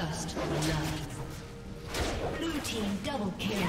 First blood. Blue team double kill.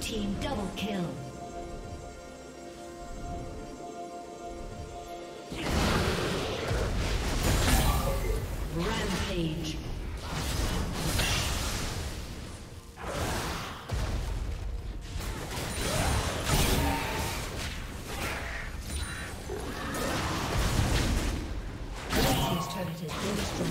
Team double kill. Rampage. Red team's turret has been destroyed.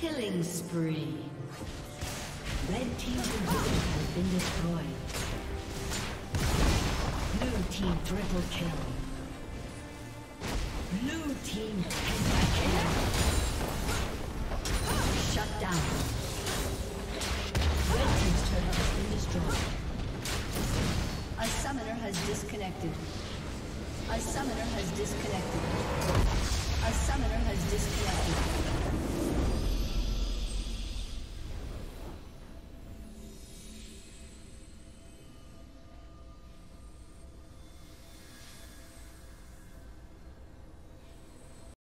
Killing spree. Red team's inhibitor has been destroyed. Blue team triple kill. Blue team kill. Shut down. Red team's turret has been destroyed. A summoner has disconnected. A summoner has disconnected. A summoner has disconnected.